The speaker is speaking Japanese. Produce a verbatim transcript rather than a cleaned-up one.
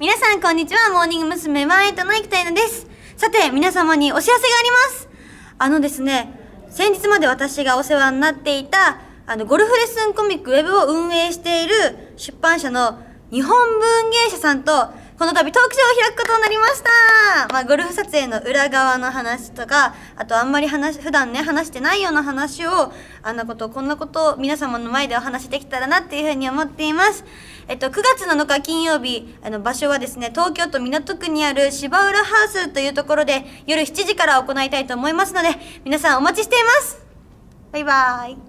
皆さんこんにちは、モーニング娘。ワンエイトの生田絵奈です。さて、皆様にお知らせがあります。あのですね、先日まで私がお世話になっていた、あの、ゴルフレッスンコミックウェブを運営している出版社の日本文芸社さんと、この度トークショーを開くことになりました。まあ、ゴルフ撮影の裏側の話とか、あとあんまり話、普段ね、話してないような話を、あんなこと、こんなことを皆様の前でお話できたらなっていうふうに思っています。えっと、くがつなのか金曜日、あの、場所はですね、東京都港区にある芝浦ハウスというところで、夜しちじから行いたいと思いますので、皆さんお待ちしています。バイバーイ。